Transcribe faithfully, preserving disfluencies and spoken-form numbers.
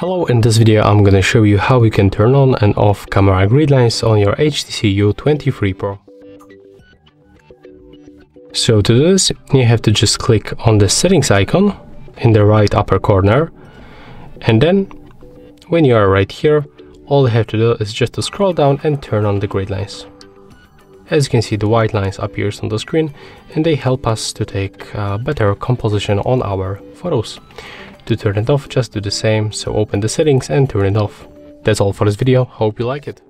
Hello, in this video I'm gonna show you how you can turn on and off camera grid lines on your H T C U twenty-three Pro. So to do this, you have to just click on the settings icon in the right upper corner, and then when you are right here, all you have to do is just to scroll down and turn on the grid lines. As you can see, the white lines appears on the screen and they help us to take a better composition on our photos. To turn it off, just do the same, so open the settings and turn it off. That's all for this video, hope you like it.